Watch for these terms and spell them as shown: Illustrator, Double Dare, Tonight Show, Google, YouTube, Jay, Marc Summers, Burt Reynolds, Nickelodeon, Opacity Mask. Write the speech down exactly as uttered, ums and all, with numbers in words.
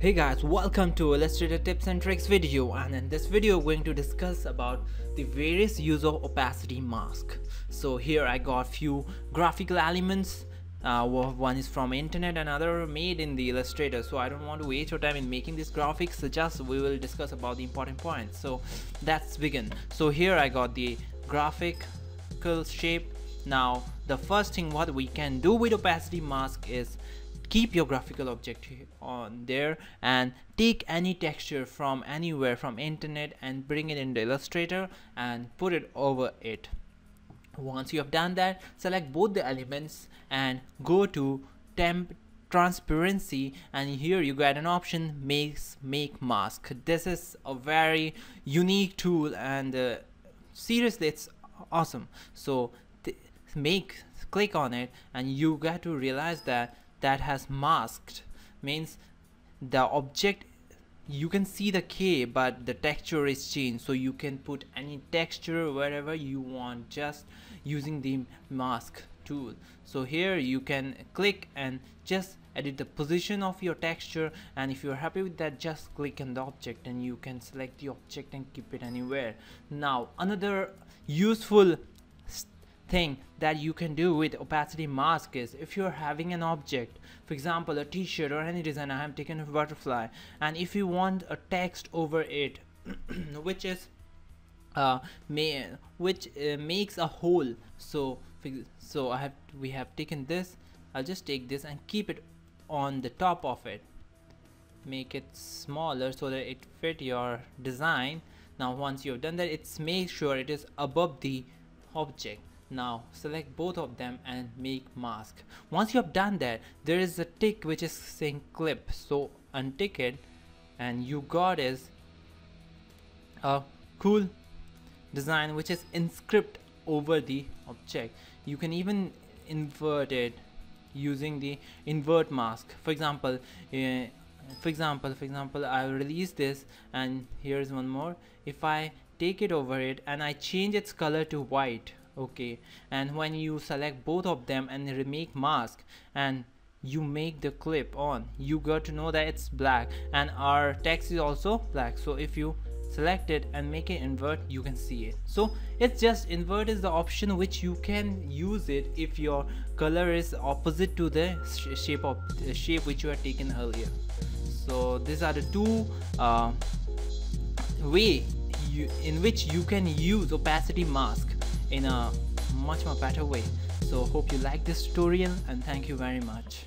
Hey guys, welcome to Illustrator tips and tricks video, and in this video we're going to discuss about the various use of opacity mask. So here I got few graphical elements. Uh, one is from internet, another made in the Illustrator. So I don't want to waste your time in making this graphics, so just we will discuss about the important points. So let's begin. So here I got the graphical shape. Now the first thing what we can do with opacity mask is keep your graphical object on there and take any texture from anywhere from internet and bring it in the Illustrator and put it over it. Once you have done that, select both the elements and go to temp transparency, and here you get an option makes make mask. This is a very unique tool and uh, seriously it's awesome. So make click on it and you get to realize that that has masked, means the object, you can see the K but the texture is changed, so you can put any texture wherever you want just using the mask tool. So here you can click and just edit the position of your texture, and if you're happy with that just click on the object and you can select the object and keep it anywhere. Now another useful thing that you can do with opacity mask is if you're having an object, for example a t-shirt or any design. I have taken a butterfly, and if you want a text over it which is uh may which uh, makes a hole, so so I have we have taken this, I'll just take this and keep it on the top of it, make it smaller so that it fit your design. Now once you've done that, it's make sure it is above the object. Now select both of them and make mask. Once you have done that, there is a tick which is saying clip, so untick it and you got is a cool design which is inscribed over the object. You can even invert it using the invert mask. For example, uh, for example for example I will release this, and here is one more. If I take it over it and I change its color to white, okay, and when you select both of them and remake mask and you make the clip on, you got to know that it's black and our text is also black. So if you select it and make it invert, you can see it. So it's just invert is the option which you can use it if your color is opposite to the sh shape of the shape which you had taken earlier. So these are the two uh, way you, in which you can use opacity mask in a much more better way. So hope you like this tutorial and thank you very much.